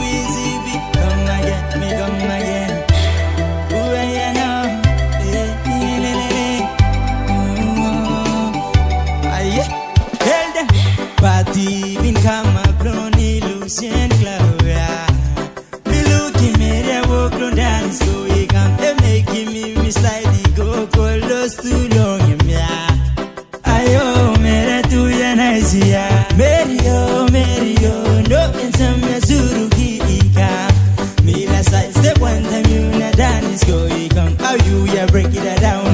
wheezy, come and get me, come and get me. Party become a blown illusion, Gloria. Me looking at a walk on dance, so he come and make me miss like the go close too long. Ayo, Mera to Yanazia, Merio, Merio, no, and some Mazuruki. Me last I step one time, you na dance, go, he come. How you, ya break it down,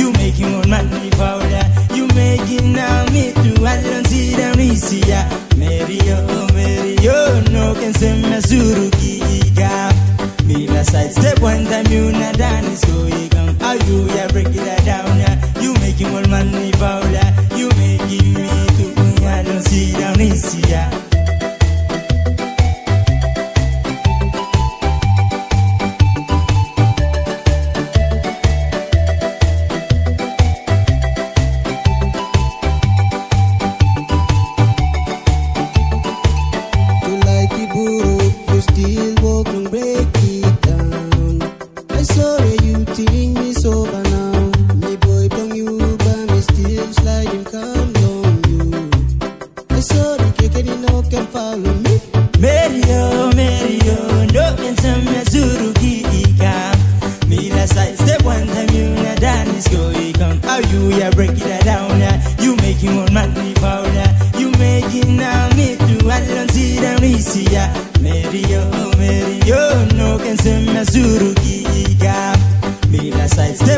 you make him on money powder, you make it now, me too, I don't see them. Mario, Mario, no can send me Zurukiga. Me last I step one time you na dance go igam. How you ya break it down ya? You make him all money powder. You make him me to I don't see down easy ya.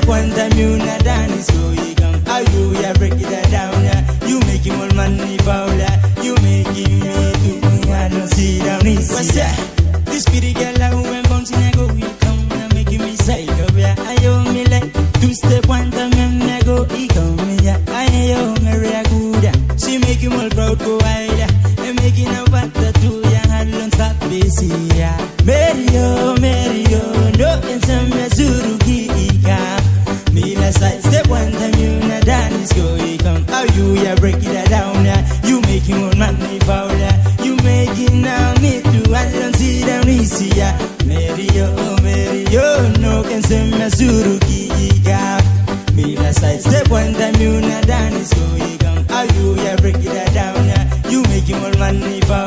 One time you na dance, so you come. How you ya break it down? You make him all money.